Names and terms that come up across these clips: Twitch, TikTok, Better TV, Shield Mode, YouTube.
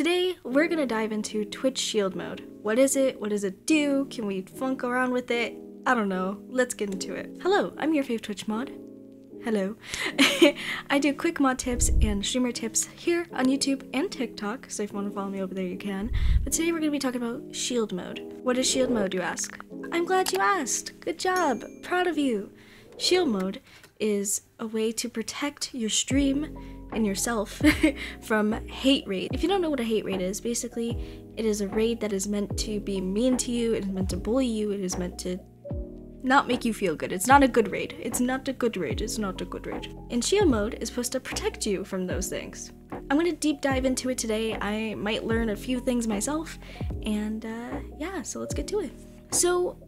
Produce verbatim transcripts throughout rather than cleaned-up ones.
Today, we're gonna dive into Twitch Shield Mode. What is it? What does it do? Can we funk around with it? I don't know. Let's get into it. Hello, I'm your fave Twitch mod. Hello. I do quick mod tips and streamer tips here on YouTube and TikTok, so if you want to follow me over there, you can. But today we're gonna be talking about Shield Mode. What is Shield Mode, you ask? I'm glad you asked. Good job. Proud of you. Shield Mode is a way to protect your stream and yourself from hate raid. If you don't know what a hate raid is, basically it is a raid that is meant to be mean to you, it is meant to bully you, it is meant to not make you feel good. It's not a good raid. It's not a good raid. It's not a good raid. And Shield Mode is supposed to protect you from those things. I'm gonna deep dive into it today. I might learn a few things myself, and uh, yeah, so let's get to it. So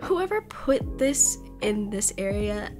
whoever put this in this area,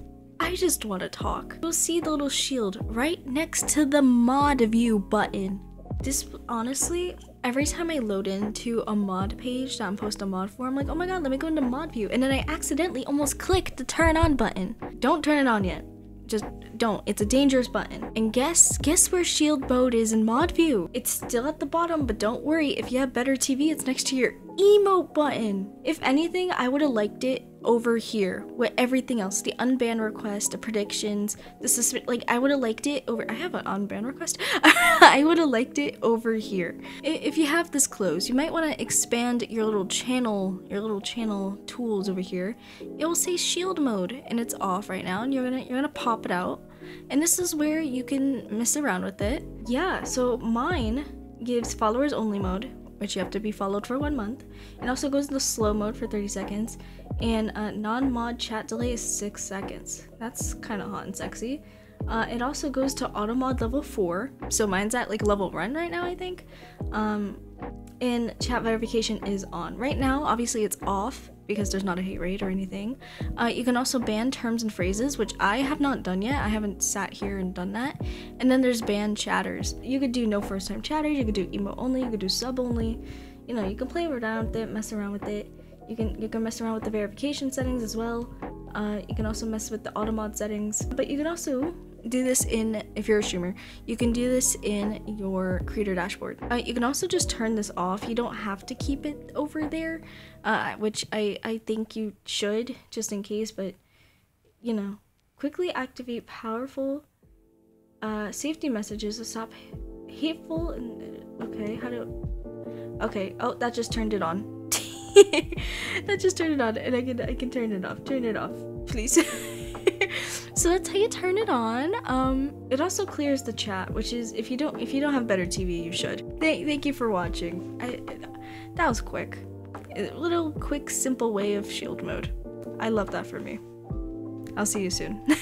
I just want to talk. You'll see the little shield right next to the mod view button. This, honestly, every time I load into a mod page that I'm posting a mod for, I'm like, oh my god, let me go into mod view. And then I accidentally almost clicked the turn on button. Don't turn it on yet. Just don't. It's a dangerous button. And guess, guess where Shield Mode is in mod view? It's still at the bottom, but don't worry. If you have Better T V, it's next to your emote button. If anything, I would have liked it over here with everything else, the unban request, the predictions, the suspend, like I would have liked it over. I have an unban request. I would have liked it over here. If you have this closed, you might want to expand your little channel, your little channel tools over here. It will say Shield Mode and it's off right now, and you're gonna you're gonna pop it out, and this is where you can mess around with it. Yeah, so mine gives followers only mode, which you have to be followed for one month. It also goes into slow mode for thirty seconds, and uh, non-mod chat delay is six seconds. That's kind of hot and sexy. Uh, it also goes to auto mod level four, so mine's at like level one right now, I think. Um, and chat verification is on. Right now, obviously it's off because there's not a hate rate or anything. Uh, you can also ban terms and phrases, which I have not done yet. I haven't sat here and done that. And then there's ban chatters. You could do no first time chatters, you could do emote only, you could do sub only. You know, you can play around with it, mess around with it. You can, you can mess around with the verification settings as well. Uh, you can also mess with the auto mod settings, but you can also do this in, if you're a streamer, you can do this in your creator dashboard. Uh, you can also just turn this off. You don't have to keep it over there, uh, which I, I think you should, just in case, but you know, quickly activate powerful uh, safety messages to stop hateful and, okay, how do, okay, oh, that just turned it on. That just turned it on, and I can, I can turn it off, turn it off, please. So that's how you turn it on. Um, it also clears the chat, which is, if you don't if you don't have Better T V, you should. Th thank you for watching. I, that was quick. A little quick, simple way of Shield Mode. I love that for me. I'll see you soon.